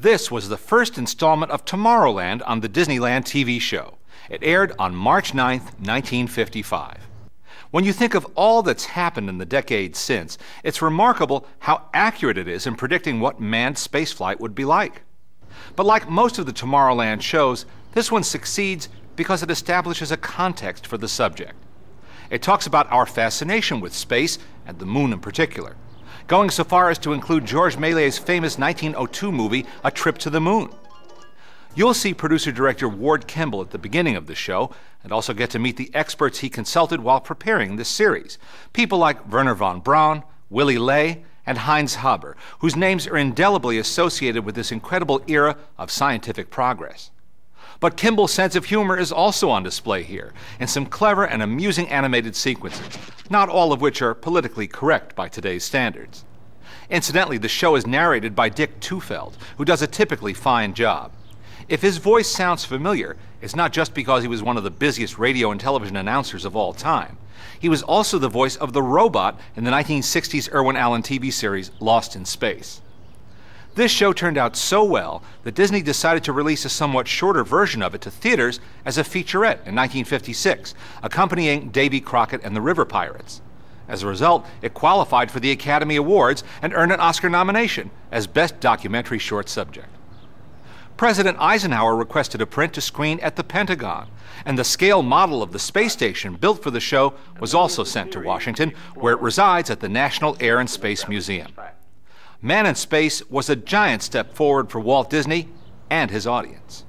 This was the first installment of Tomorrowland on the Disneyland TV show. It aired on March 9th, 1955. When you think of all that's happened in the decades since, it's remarkable how accurate it is in predicting what manned spaceflight would be like. But like most of the Tomorrowland shows, this one succeeds because it establishes a context for the subject. It talks about our fascination with space, and the moon in particular, going so far as to include George Méliès' famous 1902 movie, A Trip to the Moon. You'll see producer-director Ward Kimball at the beginning of the show, and also get to meet the experts he consulted while preparing this series. People like Wernher von Braun, Willy Ley, and Heinz Haber, whose names are indelibly associated with this incredible era of scientific progress. But Kimball's sense of humor is also on display here, in some clever and amusing animated sequences, not all of which are politically correct by today's standards. Incidentally, the show is narrated by Dick Tufeld, who does a typically fine job. If his voice sounds familiar, it's not just because he was one of the busiest radio and television announcers of all time. He was also the voice of the robot in the 1960s Irwin Allen TV series Lost in Space. This show turned out so well that Disney decided to release a somewhat shorter version of it to theaters as a featurette in 1956, accompanying Davy Crockett and the River Pirates. As a result, it qualified for the Academy Awards and earned an Oscar nomination as Best Documentary Short Subject. President Eisenhower requested a print to screen at the Pentagon, and the scale model of the space station built for the show was also sent to Washington, where it resides at the National Air and Space Museum. Man in Space was a giant step forward for Walt Disney and his audience.